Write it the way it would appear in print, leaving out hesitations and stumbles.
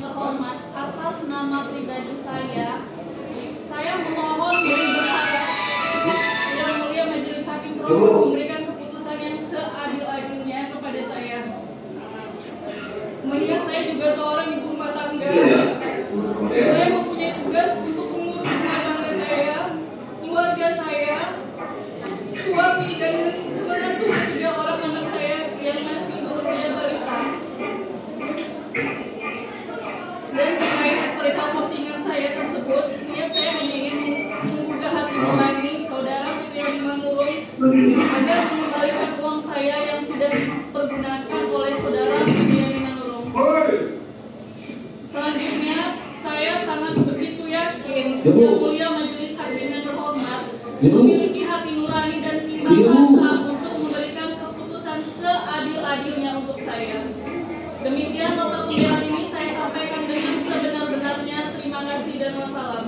terhormat atas nama pribadi saya memohon beribu sabar yang mulia Majelis Hakim Provinsi memberikan keputusan yang seadil-adilnya kepada saya. Melihat saya juga seorang ibu rumah tangga, saya mempunyai tugas untuk mengurus rumah tangga saya, keluarga saya, suami dan menantu tiga orang anak saya yang masih berusia balita. Dan perihal postingan saya tersebut, niat saya hanya ingin membuka hati kembali saudara Supriyadi Manurung agar mengembalikan uang saya yang sudah dipergunakan oleh saudara Supriyadi Manurung. Selanjutnya, saya sangat begitu yakin yang mulia Majelis Hakim yang terhormat memiliki hati nurani dan timbang rasa untuk memberikan keputusan seadil-adilnya untuk saya. Demikian nota pembelaan ini saya sampaikan dengan sebenar-benarnya. Terima kasih dan wassalam.